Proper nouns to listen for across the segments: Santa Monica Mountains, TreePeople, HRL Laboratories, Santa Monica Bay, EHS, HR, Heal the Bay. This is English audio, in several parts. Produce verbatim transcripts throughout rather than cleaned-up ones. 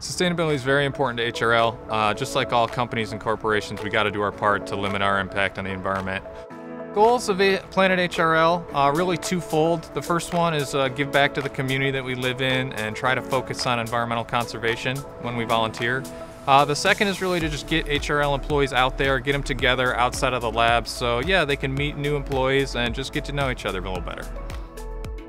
Sustainability is very important to H R L. Uh, just like all companies and corporations, we got to do our part to limit our impact on the environment. Goals of Planet H R L are really twofold. The first one is uh, give back to the community that we live in and try to focus on environmental conservation when we volunteer. Uh, the second is really to just get H R L employees out there, get them together outside of the lab so yeah, they can meet new employees and just get to know each other a little better.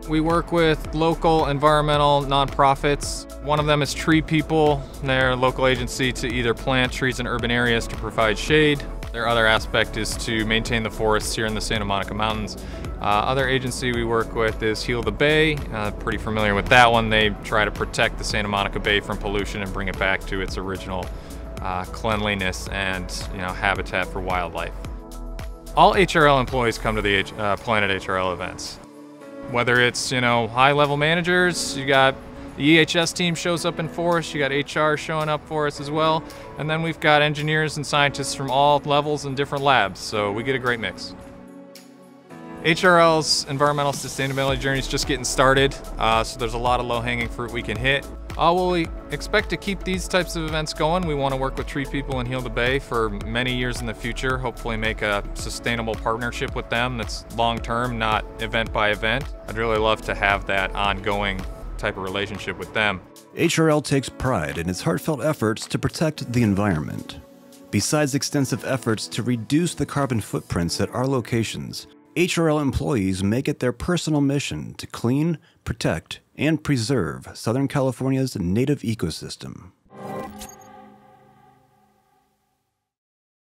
We work with local environmental nonprofits. One of them is TreePeople. They're a local agency to either plant trees in urban areas to provide shade. Their other aspect is to maintain the forests here in the Santa Monica Mountains. Uh, other agency we work with is Heal the Bay. Uh, pretty familiar with that one. They try to protect the Santa Monica Bay from pollution and bring it back to its original uh, cleanliness and you know habitat for wildlife. All H R L employees come to the H uh, Planet H R L events. Whether it's you know high-level managers, you got the E H S team shows up in for us, you got H R showing up for us as well, and then we've got engineers and scientists from all levels and different labs, so we get a great mix. H R L's environmental sustainability journey is just getting started, uh, so there's a lot of low-hanging fruit we can hit. Uh, well, we expect to keep these types of events going. We want to work with TreePeople and Heal the Bay for many years in the future, hopefully make a sustainable partnership with them that's long-term, not event by event. I'd really love to have that ongoing type of relationship with them. H R L takes pride in its heartfelt efforts to protect the environment. Besides extensive efforts to reduce the carbon footprints at our locations, H R L employees make it their personal mission to clean, protect, and preserve Southern California's native ecosystem.